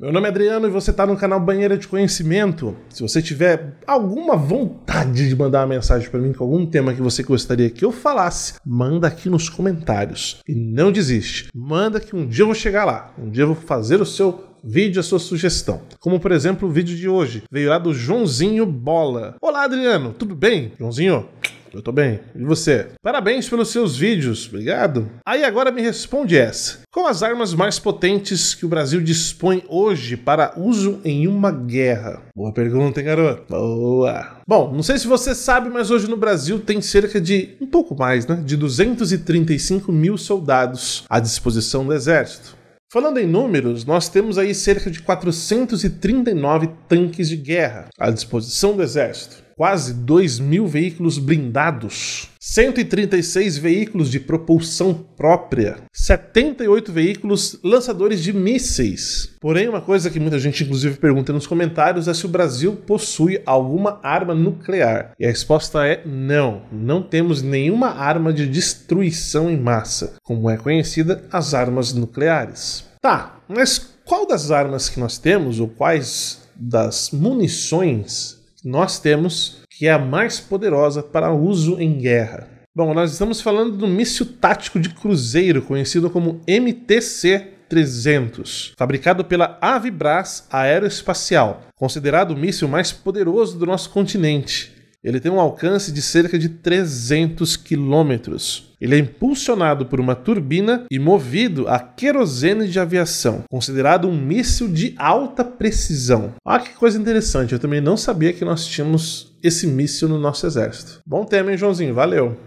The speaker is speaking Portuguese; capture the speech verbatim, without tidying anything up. Meu nome é Adriano e você está no canal Banheira de Conhecimento. Se você tiver alguma vontade de mandar uma mensagem para mim com algum tema que você gostaria que eu falasse, manda aqui nos comentários. E não desiste, manda que um dia eu vou chegar lá, um dia eu vou fazer o seu vídeo, a sua sugestão. Como por exemplo o vídeo de hoje, veio lá do Joãozinho Bola. Olá Adriano, tudo bem? Joãozinho, eu tô bem. E você? Parabéns pelos seus vídeos. Obrigado. Aí agora me responde essa. Quais as armas mais potentes que o Brasil dispõe hoje para uso em uma guerra? Boa pergunta, hein, garoto? Boa. Bom, não sei se você sabe, mas hoje no Brasil tem cerca de, um pouco mais, né? De duzentos e trinta e cinco mil soldados à disposição do Exército. Falando em números, nós temos aí cerca de quatrocentos e trinta e nove tanques de guerra à disposição do Exército, quase dois mil veículos blindados, cento e trinta e seis veículos de propulsão própria, setenta e oito veículos lançadores de mísseis. Porém, uma coisa que muita gente inclusive pergunta nos comentários é se o Brasil possui alguma arma nuclear. E a resposta é não, não temos nenhuma arma de destruição em massa, como é conhecida as armas nucleares. Tá, mas qual das armas que nós temos, ou quais das munições nós temos, que é a mais poderosa para uso em guerra? Bom, nós estamos falando do míssil tático de cruzeiro, conhecido como M T C trezentos, fabricado pela Avibras Aeroespacial, considerado o míssil mais poderoso do nosso continente. Ele tem um alcance de cerca de trezentos quilômetros. Ele é impulsionado por uma turbina e movido a querosene de aviação, considerado um míssil de alta precisão. Ah, que coisa interessante, eu também não sabia que nós tínhamos esse míssil no nosso exército. Bom tema, hein, Joãozinho? Valeu!